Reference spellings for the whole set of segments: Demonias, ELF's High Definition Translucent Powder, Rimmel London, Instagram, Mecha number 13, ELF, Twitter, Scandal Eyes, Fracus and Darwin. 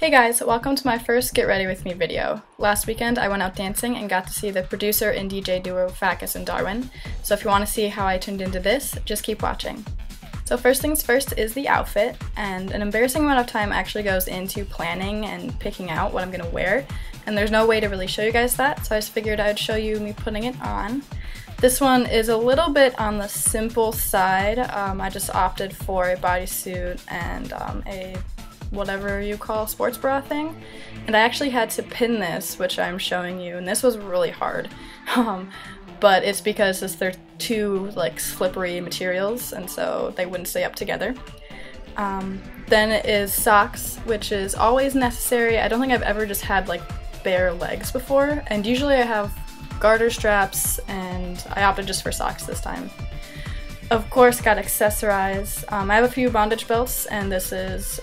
Hey guys, welcome to my first Get Ready With Me video. Last weekend I went out dancing and got to see the producer and DJ duo Fracus and Darwin, so if you want to see how I tuned into this, just keep watching. So first things first is the outfit, and an embarrassing amount of time actually goes into planning and picking out what I'm going to wear, and there's no way to really show you guys that, so I just figured I'd show you me putting it on. This one is a little bit on the simple side. I just opted for a bodysuit and a whatever you call sports bra thing, and I actually had to pin this, which I'm showing you, and this was really hard, but it's because they're two like slippery materials and so they wouldn't stay up together. Then it is socks, which is always necessary. I don't think I've ever just had like bare legs before, and usually I have garter straps, and I opted just for socks this time. Of course, got accessorized. I have a few bondage belts, and this is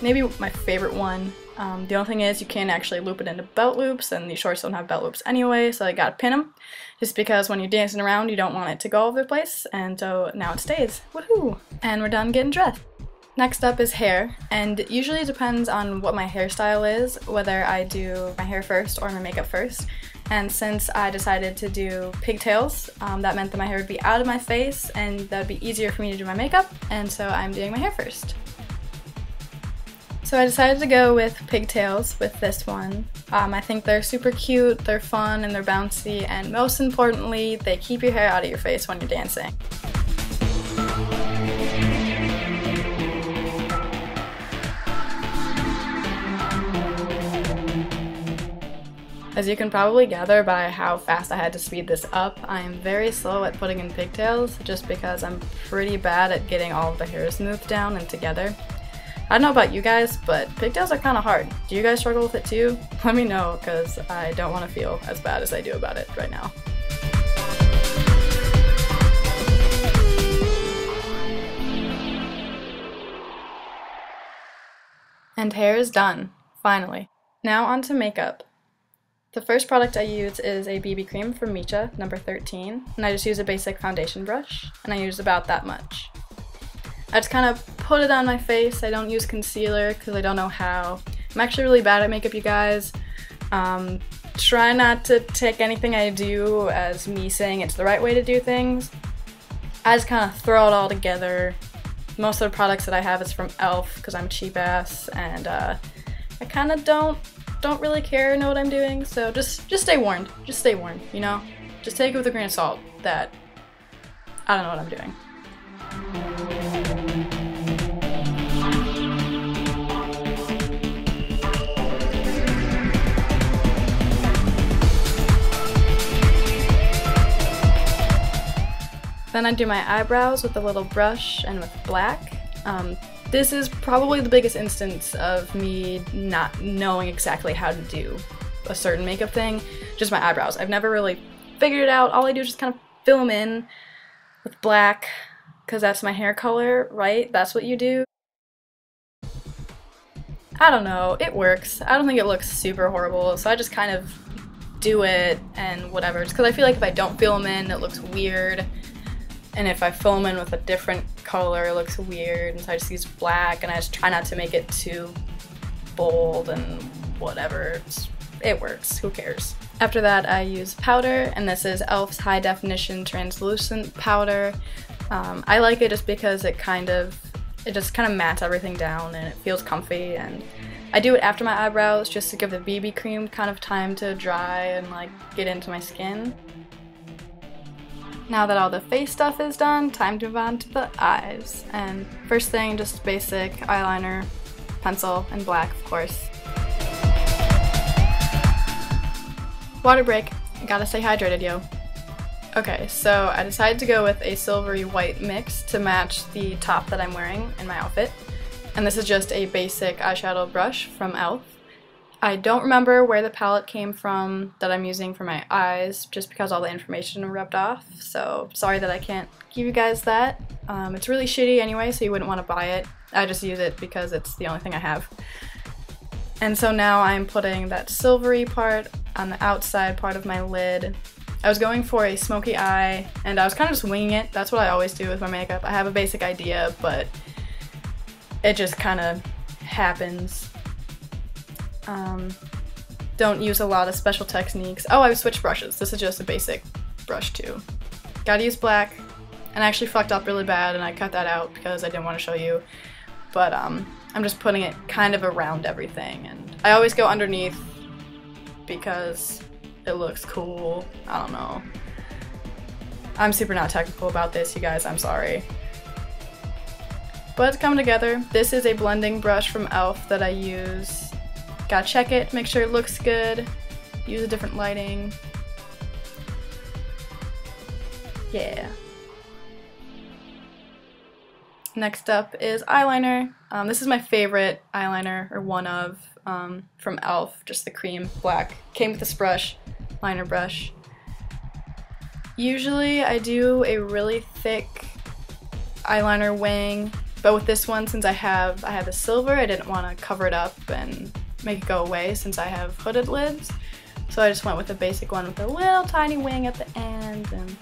maybe my favorite one. The only thing is you can't actually loop it into belt loops, and these shorts don't have belt loops anyway, so I gotta pin them. Just because when you're dancing around, you don't want it to go all over the place, and so now it stays. Woohoo! And we're done getting dressed. Next up is hair, and it usually depends on what my hairstyle is, whether I do my hair first or my makeup first. And since I decided to do pigtails, that meant that my hair would be out of my face and that would be easier for me to do my makeup, and so I'm doing my hair first. So I decided to go with pigtails with this one. I think they're super cute, they're fun, and they're bouncy, and most importantly, they keep your hair out of your face when you're dancing. As you can probably gather by how fast I had to speed this up, I am very slow at putting in pigtails just because I'm pretty bad at getting all of the hair smoothed down and together. I don't know about you guys, but pigtails are kind of hard. Do you guys struggle with it too? Let me know, because I don't want to feel as bad as I do about it right now. And hair is done, finally. Now on to makeup. The first product I use is a BB cream from Mecha number 13, and I just use a basic foundation brush, and I use about that much. I just kind of put it on my face. I don't use concealer because I don't know how. I'm actually really bad at makeup, you guys. Try not to take anything I do as me saying it's the right way to do things. I just kind of throw it all together. Most of the products that I have is from ELF because I'm cheap ass, and I kind of don't really care, know what I'm doing, so just stay warned. Just stay warned, you know? Just take it with a grain of salt that I don't know what I'm doing. Then I do my eyebrows with a little brush and with black. This is probably the biggest instance of me not knowing exactly how to do a certain makeup thing, just my eyebrows. I've never really figured it out. All I do is just kind of fill them in with black, because that's my hair color, right? That's what you do. I don't know, it works. I don't think it looks super horrible, so I just kind of do it and whatever. Just because I feel like if I don't fill them in, it looks weird. And if I fill them in with a different color, it looks weird, and so I just use black, and I just try not to make it too bold and whatever. It works, who cares? After that, I use powder, and this is ELF's High Definition Translucent Powder. I like it just because it just kind of mattes everything down, and it feels comfy, and I do it after my eyebrows just to give the BB cream kind of time to dry and like get into my skin. Now that all the face stuff is done, time to move on to the eyes. And first thing, just basic eyeliner, pencil, and black, of course. Water break. Gotta stay hydrated, yo. Okay, so I decided to go with a silvery white mix to match the top that I'm wearing in my outfit. And this is just a basic eyeshadow brush from ELF. I don't remember where the palette came from that I'm using for my eyes, just because all the information rubbed off, so sorry that I can't give you guys that. It's really shitty anyway, so you wouldn't want to buy it. I just use it because it's the only thing I have. And so now I'm putting that silvery part on the outside part of my lid. I was going for a smoky eye, and I was kind of just winging it. That's what I always do with my makeup. I have a basic idea, but it just kind of happens. Don't use a lot of special techniques. Oh, I've switched brushes. This is just a basic brush too. Gotta use black. And I actually fucked up really bad and I cut that out because I didn't want to show you. But I'm just putting it kind of around everything. And I always go underneath because it looks cool. I don't know. I'm super not technical about this, you guys. I'm sorry. But it's coming together. This is a blending brush from ELF that I use. Gotta check it, make sure it looks good. Use a different lighting. Yeah. Next up is eyeliner. This is my favorite eyeliner, or one of, from ELF, just the cream black. Came with this brush, liner brush. Usually I do a really thick eyeliner wing, but with this one, since I have the silver, I didn't want to cover it up and make it go away since I have hooded lids. So I just went with a basic one with a little tiny wing at the end, and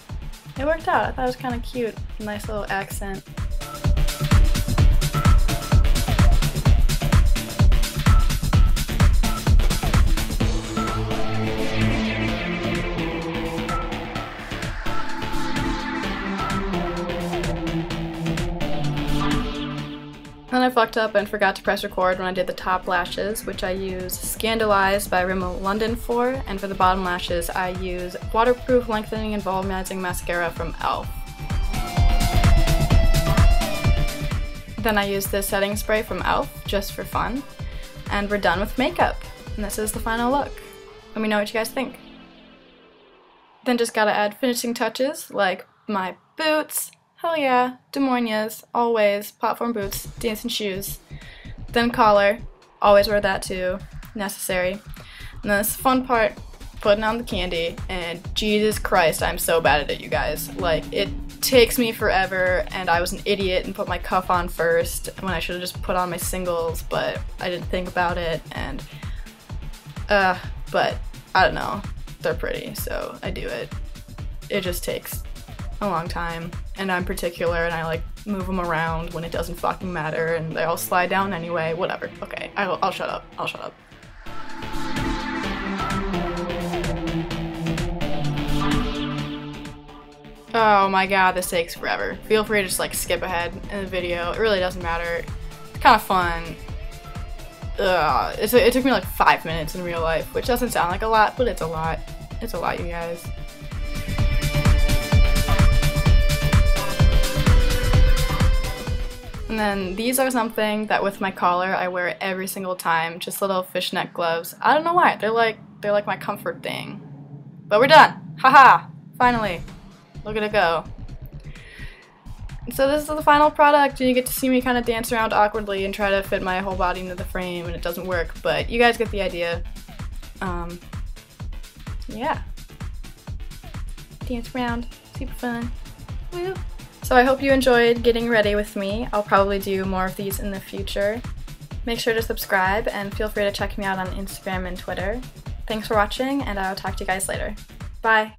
it worked out. I thought it was kind of cute, nice little accent. Then I fucked up and forgot to press record when I did the top lashes, which I use Scandal Eyes by Rimmel London for, and for the bottom lashes I use Waterproof Lengthening and Volumizing Mascara from ELF. Then I used this setting spray from ELF, just for fun, and we're done with makeup, and this is the final look. Let me know what you guys think. Then just gotta add finishing touches, like my boots, hell yeah, Demonias, always, platform boots, dancing shoes, then collar, always wear that too, necessary. And then this fun part, putting on the candy, and Jesus Christ, I'm so bad at it, you guys. Like, it takes me forever, and I was an idiot and put my cuff on first when I should have just put on my singles, but I didn't think about it, and, but I don't know, they're pretty, so I do it. It just takes a long time, and I'm particular and I like move them around when it doesn't fucking matter and they all slide down anyway, whatever. Okay, I'll shut up, I'll shut up. Oh my god, this takes forever. Feel free to just like skip ahead in the video, it really doesn't matter. It's kind of fun. It took me like 5 minutes in real life, which doesn't sound like a lot, but it's a lot. It's a lot, you guys. And then these are something that with my collar I wear every single time, just little fishnet gloves. I don't know why, they're like my comfort thing. But we're done! Haha! Finally! Look at it go. And so this is the final product, and you get to see me kind of dance around awkwardly and try to fit my whole body into the frame, and it doesn't work, but you guys get the idea. Yeah. Dance around, super fun. Woo! So I hope you enjoyed getting ready with me. I'll probably do more of these in the future. Make sure to subscribe and feel free to check me out on Instagram and Twitter. Thanks for watching, and I'll talk to you guys later. Bye!